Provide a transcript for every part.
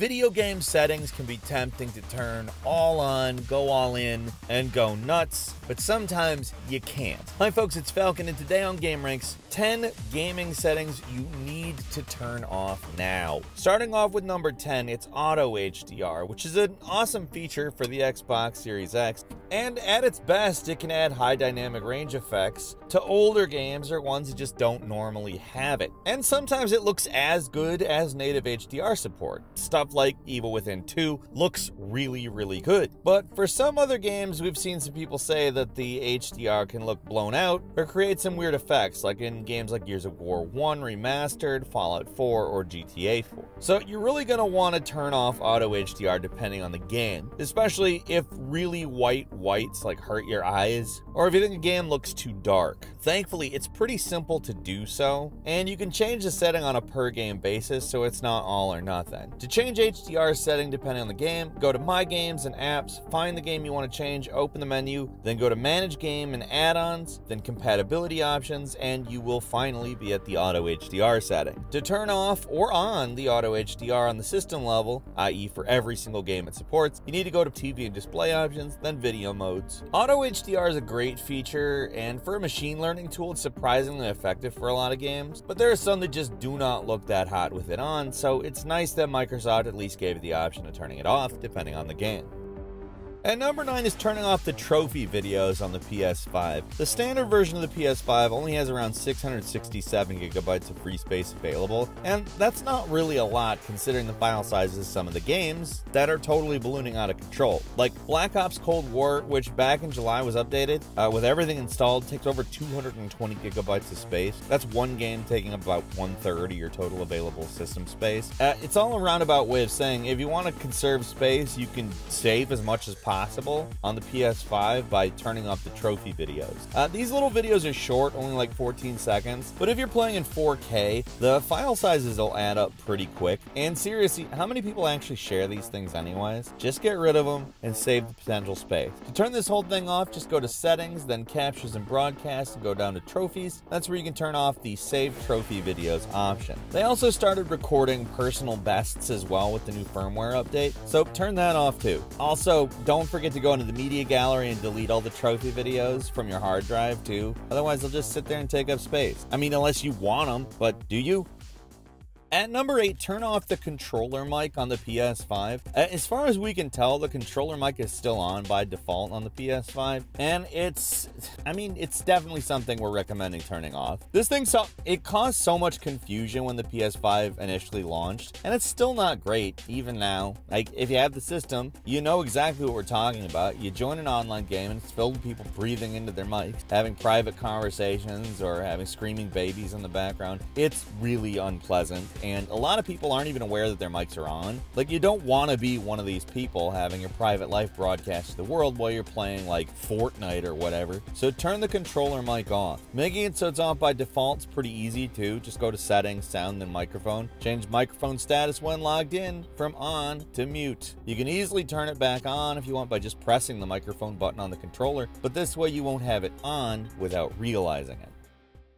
Video game settings can be tempting to turn all on, go all in, and go nuts, but sometimes you can't. Hi folks, it's Falcon, and today on Gameranx, 10 gaming settings you need to turn off now. Starting off with number 10, it's Auto HDR, which is an awesome feature for the Xbox Series X, and at its best, it can add high dynamic range effects to older games or ones that just don't normally have it. And sometimes it looks as good as native HDR support. Stuff like Evil Within 2 looks really, really good. But for some other games, we've seen some people say that the HDR can look blown out or create some weird effects, like in games like Gears of War 1 Remastered, Fallout 4, or GTA 4. So you're really going to want to turn off Auto HDR depending on the game, especially if really white whites like hurt your eyes, or if you think a game looks too dark. Thankfully, it's pretty simple to do so, and you can change the setting on a per-game basis, so it's not all or nothing. To change HDR setting depending on the game, go to My Games and Apps, find the game you want to change, open the menu, then go to Manage Game and Add-ons, then Compatibility Options, and you will finally be at the Auto HDR setting. To turn off or on the Auto HDR on the system level, i.e. for every single game it supports, you need to go to TV and Display Options, then Video Modes. Auto HDR is a great feature, and for a machine learning tool, it's surprisingly effective for a lot of games, but there are some that just do not look that hot with it on, so it's nice that Microsoft at least gave you the option of turning it off depending on the game. And number 9 is turning off the trophy videos on the PS5. The standard version of the PS5 only has around 667 gigabytes of free space available, and that's not really a lot considering the file sizes of some of the games that are totally ballooning out of control. Like Black Ops Cold War, which back in July was updated, with everything installed, takes over 220 gigabytes of space. That's one game taking up about 1/3 of your total available system space. It's all a roundabout way of saying if you want to conserve space, you can save as much as possible on the PS5 by turning off the trophy videos. These little videos are short, only like 14 seconds, but if you're playing in 4K, the file sizes will add up pretty quick. And seriously, how many people actually share these things anyways? Just get rid of them and save the potential space. To turn this whole thing off, just go to Settings, then Captures and Broadcast, and go down to Trophies. That's where you can turn off the Save Trophy Videos option. They also started recording personal bests as well with the new firmware update, so turn that off too. Also, don't forget to go into the media gallery and delete all the trophy videos from your hard drive too, otherwise they'll just sit there and take up space. I mean, unless you want them, but do you? At number 8, turn off the controller mic on the PS5. As far as we can tell, the controller mic is still on by default on the PS5, and it's definitely something we're recommending turning off. This thing, it caused so much confusion when the PS5 initially launched, and it's still not great, even now. Like, if you have the system, you know exactly what we're talking about. You join an online game, and it's filled with people breathing into their mics, having private conversations, or having screaming babies in the background. It's really unpleasant. And a lot of people aren't even aware that their mics are on. Like, you don't want to be one of these people having your private life broadcast to the world while you're playing, like, Fortnite or whatever. So turn the controller mic off. Making it so it's off by default's pretty easy, too. Just go to Settings, Sound, then Microphone. Change microphone status when logged in from on to mute. You can easily turn it back on if you want by just pressing the microphone button on the controller, but this way you won't have it on without realizing it.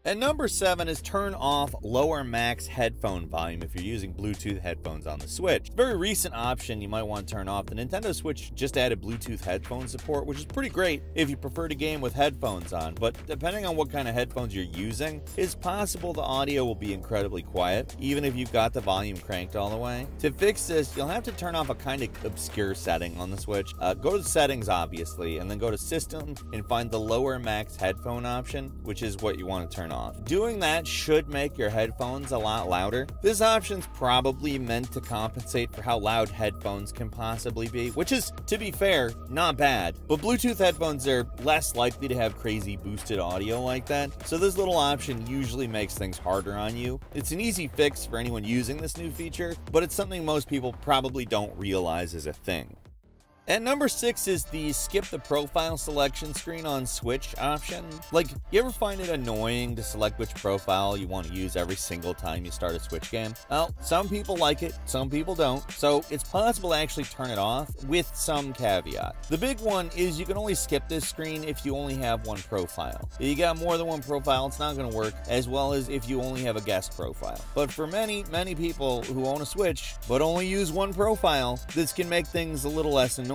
And number 7 is turn off lower max headphone volume if you're using Bluetooth headphones on the Switch. Very recent option you might want to turn off. The Nintendo Switch just added Bluetooth headphone support, which is pretty great if you prefer to game with headphones on, but depending on what kind of headphones you're using, it's possible the audio will be incredibly quiet, even if you've got the volume cranked all the way. To fix this, you'll have to turn off a kind of obscure setting on the Switch. Go to Settings, obviously, and then go to System and find the lower max headphone option, which is what you want to turn off. Doing that should make your headphones a lot louder. This option's probably meant to compensate for how loud headphones can possibly be, which is, to be fair, not bad. But Bluetooth headphones are less likely to have crazy boosted audio like that, so this little option usually makes things harder on you. It's an easy fix for anyone using this new feature, but it's something most people probably don't realize is a thing. At number 6 is the skip the profile selection screen on Switch option. Like, you ever find it annoying to select which profile you want to use every single time you start a Switch game? Well, some people like it, some people don't, so it's possible to actually turn it off with some caveat. The big one is you can only skip this screen if you only have one profile. If you got more than one profile, it's not going to work, as well as if you only have a guest profile. But for many, many people who own a Switch but only use one profile, this can make things a little less annoying.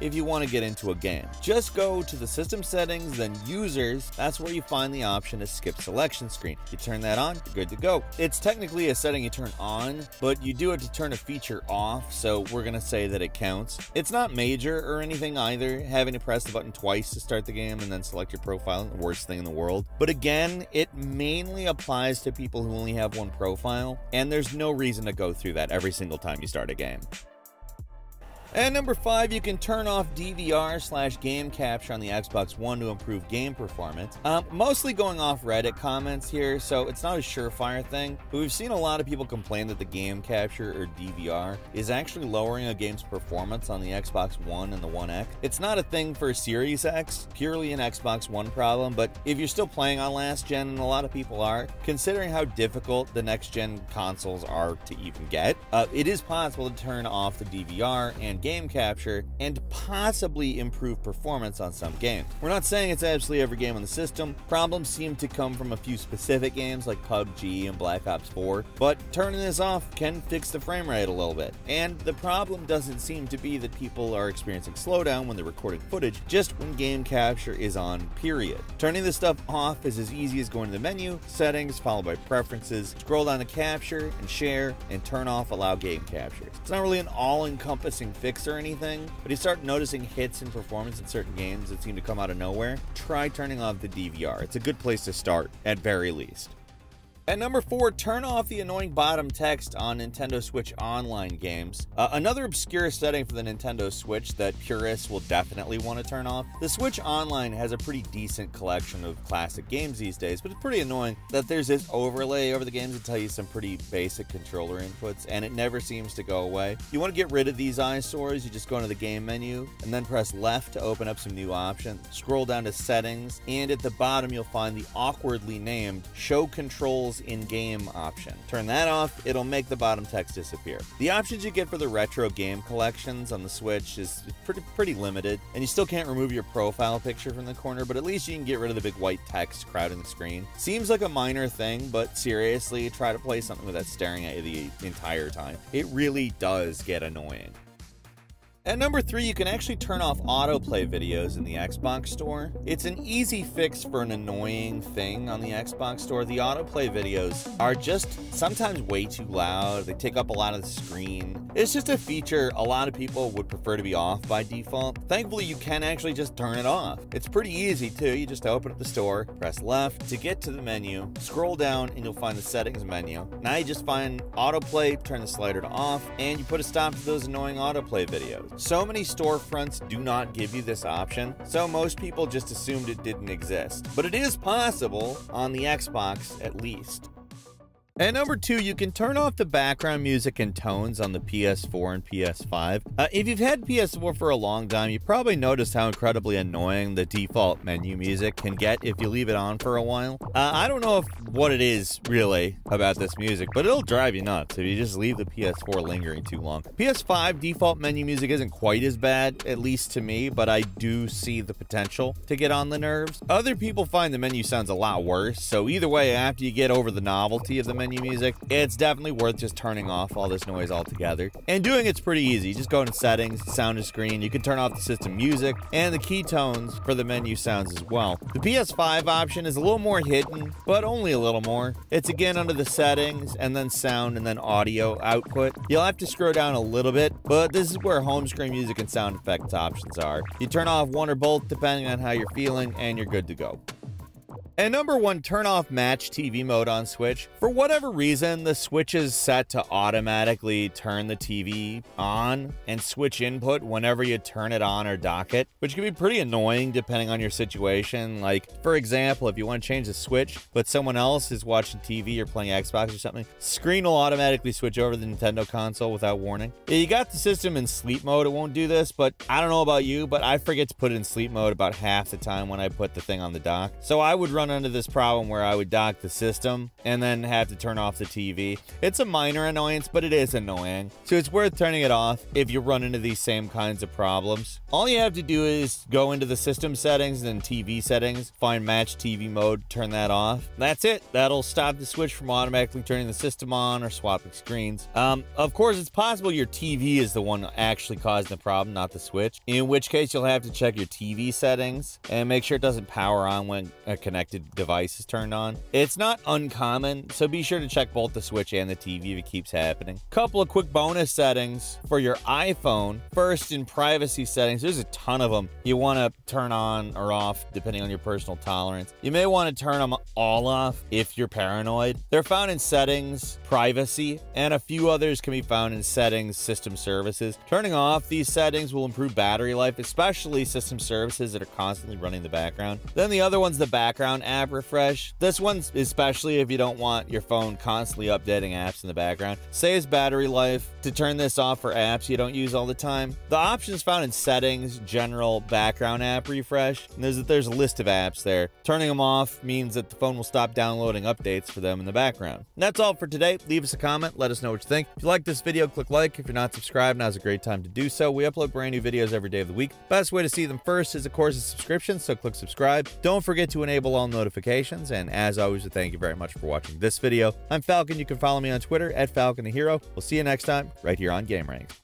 If you want to get into a game, just go to the system settings, then users. That's where you find the option to skip selection screen. You turn that on, you're good to go. It's technically a setting you turn on, but you do have to turn a feature off, so we're gonna say that it counts. It's not major or anything either, having to press the button twice to start the game and then select your profile, the worst thing in the world. But again, it mainly applies to people who only have one profile, and there's no reason to go through that every single time you start a game. At number 5, you can turn off DVR/game capture on the Xbox One to improve game performance. Mostly going off Reddit comments here, so it's not a surefire thing, but we've seen a lot of people complain that the game capture, or DVR, is actually lowering a game's performance on the Xbox One and the One X. It's not a thing for Series X, purely an Xbox One problem, but if you're still playing on last gen, and a lot of people are, considering how difficult the next gen consoles are to even get, it is possible to turn off the DVR and game capture and possibly improve performance on some games. We're not saying it's absolutely every game on the system. Problems seem to come from a few specific games like PUBG and Black Ops 4, but turning this off can fix the frame rate a little bit. And the problem doesn't seem to be that people are experiencing slowdown when they're recording footage, just when game capture is on, period. Turning this stuff off is as easy as going to the menu, settings, followed by preferences, scroll down to capture and share, and turn off allow game capture. It's not really an all-encompassing fix or anything, but you start noticing hits in performance in certain games that seem to come out of nowhere. Try turning off the DVR. It's a good place to start, at very least. At number 4, turn off the annoying bottom text on Nintendo Switch Online games. Another obscure setting for the Nintendo Switch that purists will definitely want to turn off. The Switch Online has a pretty decent collection of classic games these days, but it's pretty annoying that there's this overlay over the games that tell you some pretty basic controller inputs, and it never seems to go away. You want to get rid of these eyesores, you just go into the game menu, and then press left to open up some new options. Scroll down to settings, and at the bottom you'll find the awkwardly named Show Controls in-game option. Turn that off, it'll make the bottom text disappear. The options you get for the retro game collections on the Switch is pretty limited, and you still can't remove your profile picture from the corner, but at least you can get rid of the big white text crowding the screen. Seems like a minor thing, but seriously, try to play something without staring at you the entire time. It really does get annoying. At number 3, you can actually turn off autoplay videos in the Xbox Store. It's an easy fix for an annoying thing on the Xbox Store. The autoplay videos are just sometimes way too loud. They take up a lot of the screen. It's just a feature a lot of people would prefer to be off by default. Thankfully, you can actually just turn it off. It's pretty easy, too. You just open up the store, press left to get to the menu, scroll down, and you'll find the settings menu. Now you just find autoplay, turn the slider to off, and you put a stop to those annoying autoplay videos. So many storefronts do not give you this option, so most people just assumed it didn't exist. But it is possible, on the Xbox at least. At number 2, you can turn off the background music and tones on the PS4 and PS5. If you've had PS4 for a long time, you probably noticed how incredibly annoying the default menu music can get if you leave it on for a while. I don't know what it is, really, about this music, but it'll drive you nuts if you just leave the PS4 lingering too long. PS5 default menu music isn't quite as bad, at least to me, but I do see the potential to get on the nerves. Other people find the menu sounds a lot worse, so either way, after you get over the novelty of the menu music, it's definitely worth just turning off all this noise altogether. And doing it's pretty easy. You just go into settings, sound to screen, you can turn off the system music and the key tones for the menu sounds as well. The PS5 option is a little more hidden, but only a little more. It's again under the settings and then sound and then audio output. You'll have to scroll down a little bit, but this is where home screen music and sound effects options are. You turn off one or both depending on how you're feeling and you're good to go. And number one, turn off match TV mode on Switch. For whatever reason, the Switch is set to automatically turn the TV on and switch input whenever you turn it on or dock it, which can be pretty annoying depending on your situation. Like, for example, if you want to change the Switch, but someone else is watching TV or playing Xbox or something, screen will automatically switch over to the Nintendo console without warning. If you got the system in sleep mode, it won't do this, but I don't know about you, but I forget to put it in sleep mode about half the time when I put the thing on the dock. So I would run into this problem where I would dock the system and then have to turn off the TV. It's a minor annoyance, but it is annoying. So it's worth turning it off if you run into these same kinds of problems. All you have to do is go into the system settings and TV settings, find match TV mode, turn that off. That's it. That'll stop the Switch from automatically turning the system on or swapping screens. Of course, it's possible your TV is the one actually causing the problem, not the Switch, in which case you'll have to check your TV settings and make sure it doesn't power on when a connected device is turned on. It's not uncommon, so be sure to check both the Switch and the TV if it keeps happening. Couple of quick bonus settings for your iPhone. First, in privacy settings, there's a ton of them you want to turn on or off depending on your personal tolerance. You may want to turn them all off if you're paranoid. They're found in settings, privacy, and a few others can be found in settings, system services. Turning off these settings will improve battery life, especially system services that are constantly running in the background. Then the other one's the background app refresh. This one's especially if you don't want your phone constantly updating apps in the background. Saves battery life to turn this off for apps you don't use all the time. The options found in settings, general, background app refresh, and there's a list of apps there. Turning them off means that the phone will stop downloading updates for them in the background. And that's all for today. Leave us a comment. Let us know what you think. If you like this video, click like. If you're not subscribed, now's a great time to do so. We upload brand new videos every day of the week. Best way to see them first is, of course, a subscription, so click subscribe. Don't forget to enable all notifications, and as always, thank you very much for watching this video. I'm Falcon. You can follow me on Twitter at Falcon the Hero. We'll see you next time right here on Gameranx.